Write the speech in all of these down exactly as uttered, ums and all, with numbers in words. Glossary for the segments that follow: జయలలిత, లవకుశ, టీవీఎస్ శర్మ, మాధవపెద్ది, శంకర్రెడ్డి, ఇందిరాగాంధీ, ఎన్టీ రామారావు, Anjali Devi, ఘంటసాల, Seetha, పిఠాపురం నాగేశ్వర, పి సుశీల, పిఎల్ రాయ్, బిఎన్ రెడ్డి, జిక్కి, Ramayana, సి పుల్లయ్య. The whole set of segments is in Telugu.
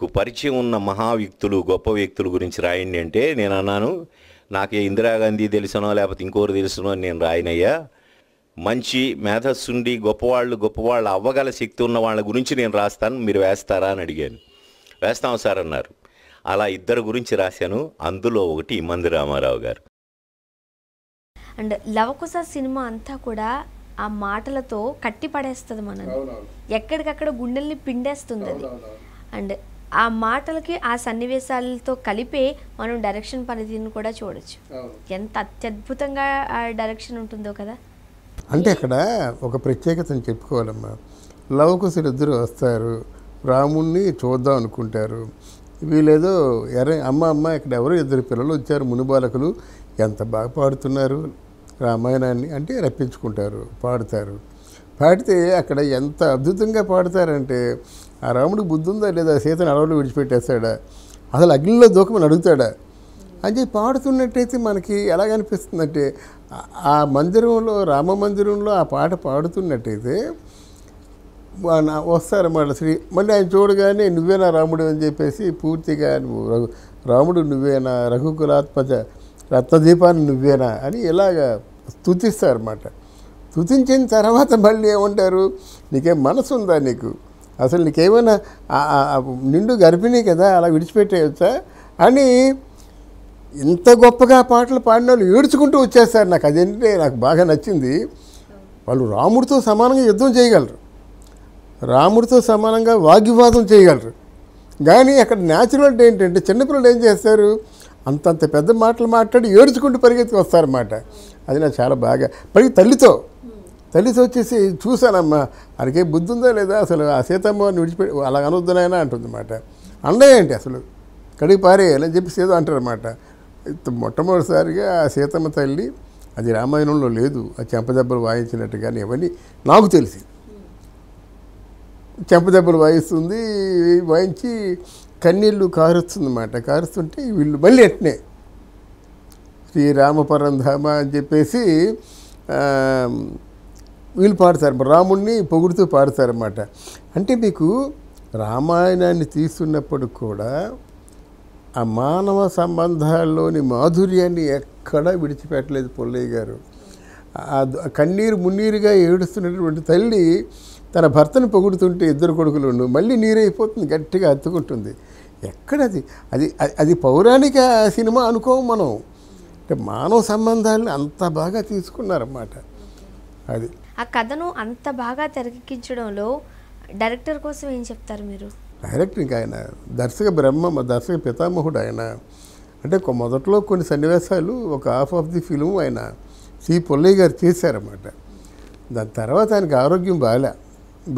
మీకు పరిచయం ఉన్న మహా వ్యక్తులు గొప్ప వ్యక్తుల గురించి రాయండి అంటే నేను అన్నాను నాకే ఇందిరాగాంధీ తెలుసనో లేకపోతే ఇంకోరు తెలుసనో నేను రాయనయ్యా మంచి మేధస్సుండి గొప్పవాళ్ళు గొప్పవాళ్ళు అవ్వగల శక్తి ఉన్న వాళ్ళ గురించి నేను రాస్తాను మీరు వేస్తారా అని అడిగాను వేస్తాం సార్ అన్నారు అలా ఇద్దరు గురించి రాశాను అందులో ఒకటి మంది రామారావు గారు అండ్ లవకుశ సినిమా అంతా కూడా ఆ మాటలతో కట్టి పడేస్తది మనల్ని ఎక్కడికక్కడ గుండెల్ని పిండేస్తుంది అది అండ్ ఆ మాటలకి ఆ సన్నివేశాలతో కలిపే మనం డైరెక్షన్ పరిధిని కూడా చూడొచ్చు ఎంత అత్యద్భుతంగా ఆ డైరెక్షన్ ఉంటుందో కదా అంటే అక్కడ ఒక ప్రత్యేకతని చెప్పుకోవాలమ్మా లవకుశులిద్దరూ వస్తారు రాముణ్ణి చూద్దాం అనుకుంటారు వీళ్ళేదో ఎర్ర అమ్మ అమ్మ ఇక్కడ ఎవరో ఇద్దరు పిల్లలు వచ్చారు మునిబాలకులు ఎంత బాగా పాడుతున్నారు రామాయణాన్ని అంటే రప్పించుకుంటారు పాడతారు పాడితే అక్కడ ఎంత అద్భుతంగా పాడతారంటే ఆ రాముడు బుద్ధి ఉందా లేదా సీతను అడవులు విడిచిపెట్టేస్తాడా అసలు అగ్నిలో దూకమని అడుగుతాడా అని చెప్పి పాడుతున్నట్టయితే మనకి ఎలా అనిపిస్తుందంటే ఆ మందిరంలో రామ మందిరంలో ఆ పాట పాడుతున్నట్టయితే వస్తారన్నమాట శ్రీ మళ్ళీ ఆయన చూడగానే నువ్వేనా రాముడు అని చెప్పేసి పూర్తిగా నువ్వు రాముడు నువ్వేనా రఘుకులాత్మజ రత్నదీపాన్ని నువ్వేనా అని ఇలాగ స్తుతిస్తారన్నమాట స్తుతించిన తర్వాత మళ్ళీ ఏమంటారు నీకేం మనసు ఉందా నీకు అసలు నీకేమైనా నిండు గర్భిణీ కదా అలా విడిచిపెట్టేయచ్చా అని ఇంత గొప్పగా పాటలు పాడిన వాళ్ళు ఏడ్చుకుంటూ వచ్చేస్తారు నాకు అదేంటే నాకు బాగా నచ్చింది వాళ్ళు రాముడితో సమానంగా యుద్ధం చేయగలరు రాముడితో సమానంగా వాగ్వివాదం చేయగలరు కానీ అక్కడ న్యాచురల్ ఏంటంటే చిన్నపిల్లలు ఏం చేస్తారు అంతంత పెద్ద మాటలు మాట్లాడి ఏడ్చుకుంటూ పరిగెత్తి వస్తారన్నమాట అది నాకు చాలా బాగా పైగా తల్లితో తల్లితో వచ్చేసి చూశానమ్మా అడిగే బుద్ధి ఉందా లేదా అసలు ఆ సీతమ్మని విడిచిపెట్టి అలా అనొద్దునైనా అంటుందన్నమాట అండే ఏంటి అసలు కడిగి పారేయాలని చెప్పి సీత అంటారన్నమాట మొట్టమొదటిసారిగా ఆ సీతమ్మ తల్లి అది రామాయణంలో లేదు ఆ చెంపదెబ్బలు వాయించినట్టుగానే ఇవన్నీ నాకు తెలిసి చెంపదెబ్బలు వాయిస్తుంది వాయించి కన్నీళ్ళు కారుస్తుందన్నమాట కారుస్తుంటే వీళ్ళు మళ్ళీ అట్నే శ్రీరామపరంధామ అని చెప్పేసి వీళ్ళు పాడతారు రాముడిని పొగుడుతూ పాడతారన్నమాట అంటే మీకు రామాయణాన్ని తీస్తున్నప్పుడు కూడా ఆ మానవ సంబంధాల్లోని మాధుర్యాన్ని ఎక్కడా విడిచిపెట్టలేదు పుల్లయ్య గారు ఆ కన్నీరు మున్నీరుగా ఏడుస్తున్నటువంటి తల్లి తన భర్తను పొగుడుతుంటే ఇద్దరు కొడుకులు మళ్ళీ నీరైపోతుంది గట్టిగా అత్తుకుంటుంది ఎక్కడది అది అది పౌరాణిక సినిమా అనుకోము మనం అంటే మానవ సంబంధాలను అంత బాగా తీసుకున్నారన్నమాట అది ఆ కథను అంత బాగా తెరకెక్కించడంలో డైరెక్టర్ కోసం ఏం చెప్తారు మీరు డైరెక్టర్ ఆయన దర్శక బ్రహ్మ దర్శక పితామహుడు ఆయన అంటే మొదట్లో కొన్ని సన్నివేశాలు ఒక హాఫ్ ఆఫ్ ది ఫిలిం ఆయన సి పుల్లయ్య గారు చేశారన్నమాట దాని తర్వాత ఆయనకి ఆరోగ్యం బాగా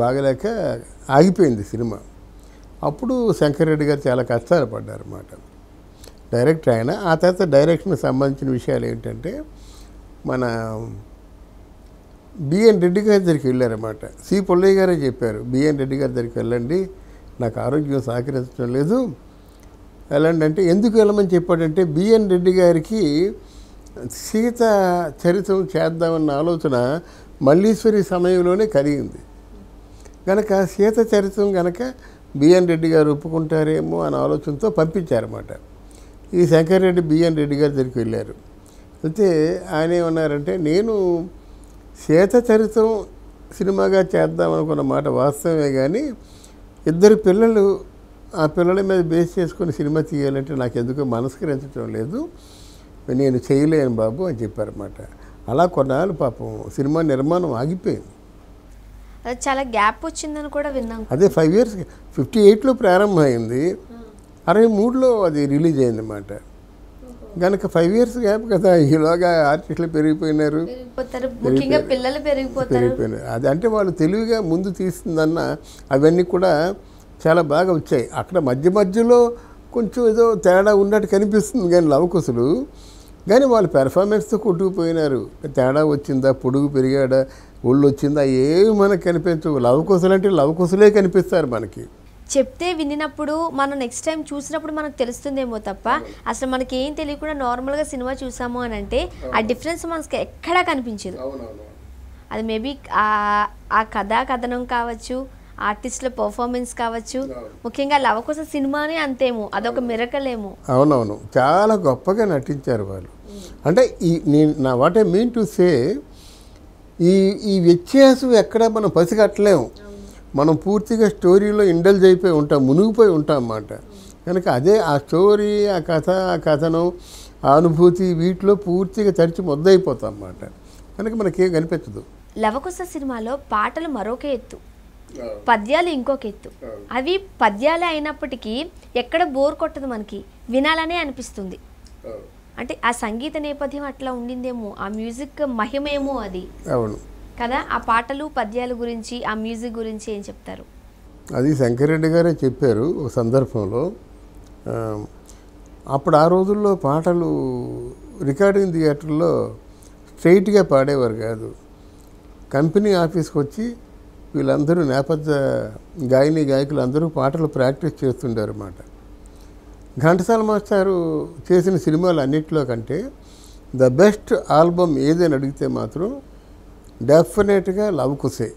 బాగలేక ఆగిపోయింది సినిమా అప్పుడు శంకర్రెడ్డి గారు చాలా కష్టాలు పడ్డారన్నమాట డైరెక్టర్ ఆయన ఆ తర్వాత డైరెక్షన్కి సంబంధించిన విషయాలు ఏంటంటే మన బిఎన్ రెడ్డి గారి దగ్గరికి వెళ్ళారన్నమాట సి పుల్లయ్య గారే చెప్పారు బిఎన్ రెడ్డి గారి దగ్గరికి వెళ్ళండి నాకు ఆరోగ్యం సహకరించడం లేదు వెళ్ళండి అంటే ఎందుకు వెళ్ళమని చెప్పాడంటే బిఎన్ రెడ్డి గారికి సీత చరిత్రం చేద్దామన్న ఆలోచన మల్లీశ్వరి సమయంలోనే కలిగింది కనుక సీత చరిత్రం కనుక బిఎన్ రెడ్డి గారు ఒప్పుకుంటారేమో అనే ఆలోచనతో పంపించారన్నమాట ఈ శంకర్ రెడ్డి బిఎన్ రెడ్డి గారి దగ్గరికి వెళ్ళారు అయితే ఆయన ఏమన్నారంటే నేను సీత చరిత్రం సినిమాగా చేద్దాం అనుకున్న మాట వాస్తవమే కానీ ఇద్దరు పిల్లలు ఆ పిల్లల మీద బేస్ చేసుకుని సినిమా తీయాలంటే నాకు ఎందుకో మనస్కరించడం లేదు నేను చేయలేను బాబు అని చెప్పారన్నమాట అలా కొన్నాళ్ళు పాపం సినిమా నిర్మాణం ఆగిపోయింది చాలా గ్యాప్ వచ్చిందని కూడా విన్నాం అదే ఫైవ్ ఇయర్స్ ఫిఫ్టీ ఎయిట్లో ప్రారంభమైంది అరవై మూడులో అది రిలీజ్ అయిందన్నమాట కనుక ఫైవ్ ఇయర్స్ గ్యాప్ కదా ఈలోగా ఆర్టిస్టులు పెరిగిపోయినారు పెరిగిపోయినారు అది అంటే వాళ్ళు తెలివిగా ముందు తీస్తుందన్న అవన్నీ కూడా చాలా బాగా వచ్చాయి అక్కడ మధ్య మధ్యలో కొంచెం ఏదో తేడా ఉన్నట్టు కనిపిస్తుంది కానీ లవకుశులు కానీ వాళ్ళు పెర్ఫార్మెన్స్తో కొట్టుకుపోయినారు తేడా వచ్చిందా పొడుగు పెరిగాడా ఒళ్ళు వచ్చిందా ఏమి మనకు కనిపించవు లవకుశులు అంటే లవకుశులే కనిపిస్తారు మనకి చెప్తే విన్నప్పుడు మనం నెక్స్ట్ టైం చూసినప్పుడు మనకు తెలుస్తుందేమో తప్ప అసలు మనకి ఏం తెలియకుండా నార్మల్గా సినిమా చూసాము అని అంటే ఆ డిఫరెన్స్ మనకి ఎక్కడా కనిపించదు అది మేబీ ఆ కథా కథనం కావచ్చు ఆ ఆర్టిస్ట్ల పర్ఫార్మెన్స్ కావచ్చు ముఖ్యంగా లవకుశ సినిమానే అంతేమో అదొక మిరకలేమో అవును అవును చాలా గొప్పగా నటించారు వాళ్ళు అంటే ఈ నా what I mean to say ఈ ఈ వ్యత్యాసం ఎక్కడ మనం పసిగట్టలేము మనం పూర్తిగా స్టోరీలో ఇండల్జ్ అయిపోయి ఉంటాం మునిగిపోయి ఉంటాం అన్నమాట కనుక అదే ఆ స్టోరీ ఆ కథ ఆ కథనం ఆ అనుభూతి వీటిలో పూర్తిగా తడిచి మొద్దైపోతాం అన్నమాట కనుక మనకేం కనిపించదు లవకుశ సినిమాలో పాటలు మరొక ఎత్తు పద్యాలు ఇంకొక ఎత్తు అవి పద్యాలే అయినప్పటికీ ఎక్కడ బోర్ కొట్టదు మనకి వినాలనే అనిపిస్తుంది అంటే ఆ సంగీత నేపథ్యం అట్లా ఉండిందేమో ఆ మ్యూజిక్ మహిమేమో అది అవును కదా ఆ పాటలు పద్యాల గురించి ఆ మ్యూజిక్ గురించి ఏం చెప్తారు అది శంకరెడ్డి గారే చెప్పారు ఒక సందర్భంలో అప్పుడు ఆ రోజుల్లో పాటలు రికార్డింగ్ థియేటర్లో స్ట్రైట్గా పాడేవారు కాదు కంపెనీ ఆఫీస్కి వచ్చి వీళ్ళందరూ నేపథ్య గాయని గాయకులు అందరూ పాటలు ప్రాక్టీస్ చేస్తుంటారు అన్నమాట ఘంటసాల మాస్టారు చేసిన సినిమాలు అన్నింటిలో కంటే ద బెస్ట్ ఆల్బమ్ ఏదని అడిగితే మాత్రం డెఫినెట్గా లవ్ కుసే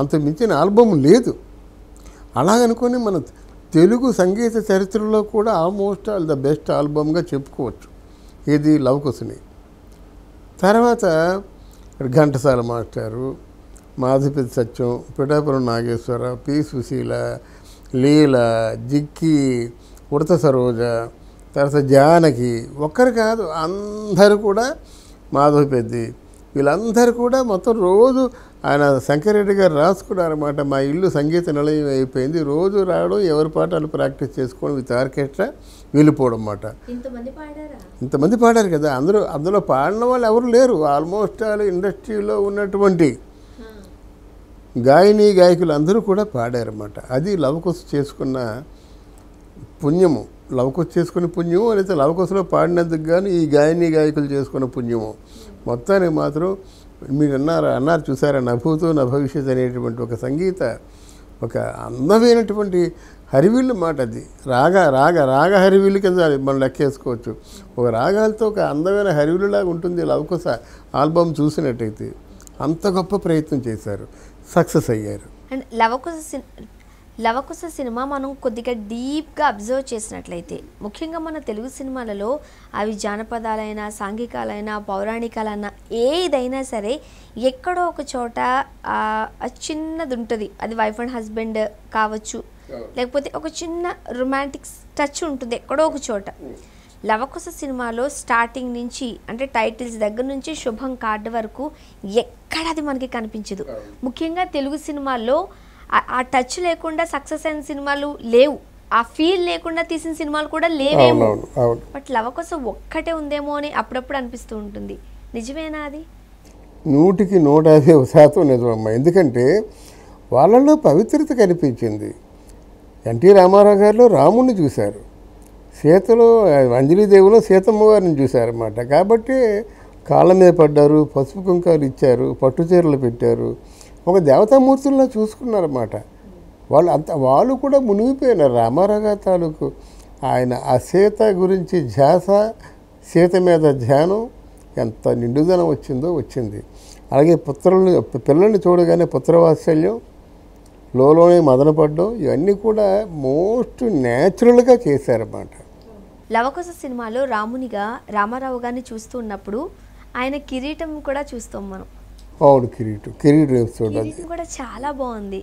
అంత మించిన ఆల్బమ్ లేదు అలాగనుకొని మన తెలుగు సంగీత చరిత్రలో కూడా ఆల్మోస్ట్ ఆల్ ద బెస్ట్ ఆల్బమ్గా చెప్పుకోవచ్చు ఇది లవ్ కుసని తర్వాత ఘంటసాల మాస్టారు మాధుపతి సత్యం పిఠాపురం నాగేశ్వర పి సుశీల లీల జిక్కి ఉడత సరోజ తర్వాత జానకి ఒక్కరు కాదు అందరూ కూడా మాధవపెద్ది వీళ్ళందరూ కూడా మొత్తం రోజు ఆయన శంకరెడ్డి గారు రాసుకున్నారన్నమాట మా ఇల్లు సంగీత నిలయం అయిపోయింది రోజు రావడం ఎవరి పాటలు ప్రాక్టీస్ చేసుకోవడం విత్ ఆర్కెస్ట్రా వెళ్ళిపోవడం అన్నమాట ఇంతమంది పాడారు కదా అందరూ అందులో పాడిన వాళ్ళు ఎవరు లేరు ఆల్మోస్ట్ ఆల్ ఇండస్ట్రీలో ఉన్నటువంటి గాయని గాయకులు అందరూ కూడా పాడారన్నమాట అది లవకుశ చేసుకున్న పుణ్యము లవకుశ చేసుకున్న పుణ్యము లేదా లవకుశలో పాడినందుకు కానీ ఈ గాయని గాయకులు చేసుకున్న పుణ్యము మొత్తానికి మాత్రం మీరు అన్నారు అన్నారు చూసారా నభూతో నా భవిష్యత్ అనేటువంటి ఒక సంగీత ఒక అందమైనటువంటి హరివిల్లు మాట అది రాగ రాగ రాగ హరివిల్లు కింద మనం లెక్కేసుకోవచ్చు ఒక రాగాలతో ఒక అందమైన హరివిల్లులాగా ఉంటుంది లవకుశ ఆల్బమ్ చూసినట్టయితే అంత గొప్ప ప్రయత్నం చేశారు సక్సెస్ అయ్యారు అండ్ లవకుశ లవకుశ సినిమా మనం కొద్దిగా డీప్గా అబ్జర్వ్ చేసినట్లయితే ముఖ్యంగా మన తెలుగు సినిమాలలో అవి జానపదాలైనా సాంఘికాలైనా పౌరాణికాలైనా ఏదైనా సరే ఎక్కడో ఒక చోట చిన్నది ఉంటుంది అది వైఫ్ అండ్ హస్బెండ్ కావచ్చు లేకపోతే ఒక చిన్న రొమాంటిక్ టచ్ ఉంటుంది ఎక్కడో ఒక చోట లవకుశ సినిమాలో స్టార్టింగ్ నుంచి అంటే టైటిల్స్ దగ్గర నుంచి శుభం కార్డు వరకు ఎక్కడ అది మనకి కనిపించదు ముఖ్యంగా తెలుగు సినిమాల్లో ఆ టచ్ లేకుండా సక్సెస్ అయిన సినిమాలు లేవు ఆ ఫీల్ లేకుండా తీసిన సినిమాలు కూడా లేవేమో బట్ లవకుశ ఒక్కటే ఉందేమో అని అప్పుడప్పుడు అనిపిస్తూ ఉంటుంది నిజమేనా అది నూటికి నూట యాభై శాతం నిజమమ్మా ఎందుకంటే వాళ్ళలో పవిత్రత కనిపించింది ఎన్టీ రామారావు గారిలో రాముడిని చూశారు సీతలో అంజలిదేవిలో సీతమ్మ గారిని చూశారన్నమాట కాబట్టి కాళ్ళ మీద పడ్డారు పసుపు కుంకాలు ఇచ్చారు పట్టు చీరలు పెట్టారు ఒక దేవతామూర్తుల్లో చూసుకున్నారన్నమాట వాళ్ళు అంత వాళ్ళు కూడా మునిగిపోయినారు రామారావు గారి తాలూకు ఆయన ఆ సీత గురించి ధ్యాస సీత మీద ధ్యానం ఎంత నిండుదనం వచ్చిందో వచ్చింది అలాగే పుత్రులను పిల్లల్ని చూడగానే పుత్రవాత్సల్యం లోలోనే మదనపడడం ఇవన్నీ కూడా మోస్ట్ న్యాచురల్గా చేశారన్నమాట లవకుశ సినిమాలో రామునిగా రామారావు గారిని చూస్తూ ఉన్నప్పుడు ఆయన కిరీటం కూడా చూస్తాం మనం అవును కిరీటం కిరీటం చూడాలి కూడా చాలా బాగుంది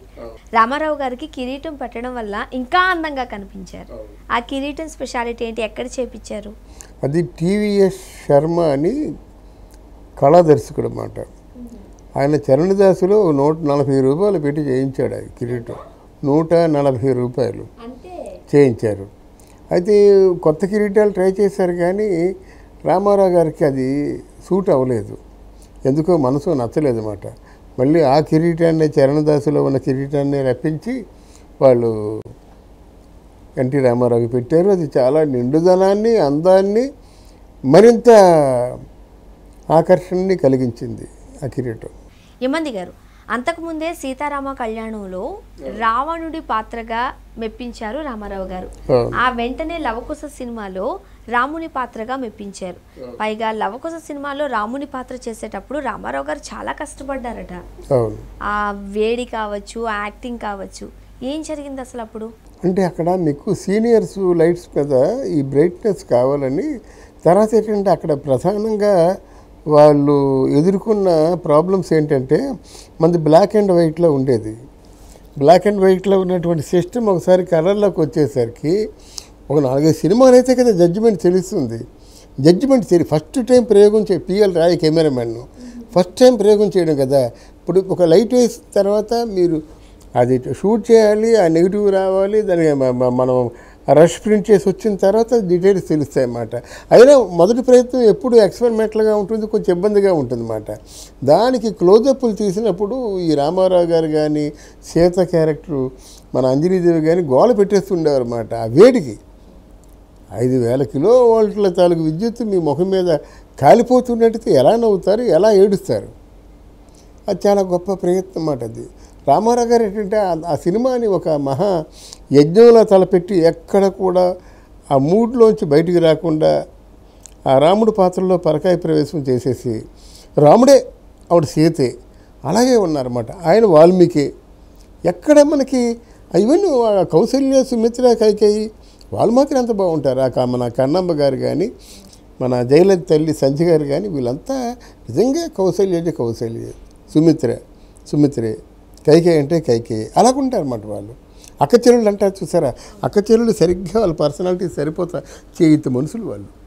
రామారావు గారికి కిరీటం పెట్టడం వల్ల ఇంకా అందంగా కనిపించారు ఆ కిరీటం స్పెషాలిటీ ఏంటి ఎక్కడ చేపించారు అది టీవీఎస్ శర్మ అని కళా దర్శకుడు అన్నమాట ఆయన చరణదాసులో నూట నలభై రూపాయలు పెట్టి చేయించాడు అది కిరీటం నూట నలభై రూపాయలు చేయించారు అయితే కొత్త కిరీటాలు ట్రై చేశారు కానీ రామారావు గారికి అది సూట్ అవ్వలేదు ఎందుకో మనసు నచ్చలేదు అన్నమాట మళ్ళీ ఆ కిరీటాన్ని చరణదాసులో ఉన్న కిరీటాన్ని రప్పించి వాళ్ళు ఎన్టీ రామారావుకి పెట్టారు అది చాలా నిండుదనాన్ని అందాన్ని మరింత ఆకర్షణని కలిగించింది ఆ కిరీటం ఏమంది గారు అంతకముందే సీతారామ కళ్యాణంలో రావణుడి పాత్రగా మెప్పించారు రామారావు గారు. ఆ వెంటనే లవకుశ సినిమాలో రాముని పాత్రగా మెప్పించారు. పైగా లవకుశ సినిమాలో రాముని పాత్ర చేసేటప్పుడు రామారావు గారు చాలా కష్టపడ్డారట. ఆ వేడి కావచ్చు, యాక్టింగ్ కావచ్చు, ఏం జరిగింది అసలు అప్పుడు? అంటే అక్కడ మీకు సీనియర్స్ లైట్స్ మీద ఈ బ్రైట్నెస్ కావాలని, తర్వాత ఏంటంటే అక్కడ ప్రధానంగా వాళ్ళు ఎదుర్కొన్న ప్రాబ్లమ్స్ ఏంటంటే మనది బ్లాక్ అండ్ వైట్లో ఉండేది. బ్లాక్ అండ్ వైట్లో ఉన్నటువంటి సిస్టమ్ ఒకసారి కలర్లోకి వచ్చేసరికి ఒక నాలుగైదు సినిమాలు అయితే కదా జడ్జిమెంట్ తెలుస్తుంది. జడ్జిమెంట్ తెలి ఫస్ట్ టైం ప్రయోగం చే పిఎల్ రాయ్ కెమెరామెన్ను ఫస్ట్ టైం ప్రయోగం చేయడం కదా. ఇప్పుడు ఒక లైట్ వేసిన తర్వాత మీరు అది షూట్ చేయాలి, ఆ నెగిటివ్ రావాలి, దానికి మనం రష్ ప్రింట్ చేసి వచ్చిన తర్వాత డీటెయిల్స్ తెలుస్తాయి అన్నమాట. అయినా మొదటి ప్రయత్నం ఎప్పుడు ఎక్స్పెరిమెంటల్గా ఉంటుంది, కొంచెం ఇబ్బందిగా ఉంటుంది అన్నమాట. దానికి క్లోజప్లు తీసినప్పుడు ఈ రామారావు గారు కానీ సీత క్యారెక్టరు మన అంజలిదేవి కానీ గోల పెట్టేస్తుండేవారు అన్నమాట. ఆ వేడికి ఐదు వేల కిలో వోల్ట్ల తాలూకు విద్యుత్ మీ ముఖం మీద కాలిపోతున్నట్టు ఎలా నవ్వుతారు, ఎలా ఏడుస్తారు, అది చాలా గొప్ప ప్రయత్నం అన్నమాట. అది రామారావు గారు ఏంటంటే ఆ సినిమాని ఒక మహా యజ్ఞంలో తలపెట్టి ఎక్కడ కూడా ఆ మూడ్లోంచి బయటికి రాకుండా ఆ రాముడి పాత్రలో పరకాయ ప్రవేశం చేసేసి, రాముడే ఆవిడ సీతే అలాగే ఉన్నారన్నమాట, ఆయన వాల్మీకి. ఎక్కడ మనకి ఈవెన్ కౌశల్య సుమిత్ర కైకేయి వాళ్ళు మాత్రం ఎంత బాగుంటారు. ఆ మన కన్నమ్మ గారు కానీ మన జయలలిత తల్లి సంధ్య గారు కానీ వీళ్ళంతా నిజంగా కౌశల్య అంటే కౌశల్య, సుమిత్ర సుమిత్రే, కైకే అంటే కైకే అలాగుంటారు అన్నమాట. వాళ్ళు అక్క చెల్లెళ్ళు అంటారు చూసారా, అక్క చెల్లెళ్ళు సరిగ్గా వాళ్ళ పర్సనాలిటీ సరిపోతారు, చేయిత మనుషులు వాళ్ళు.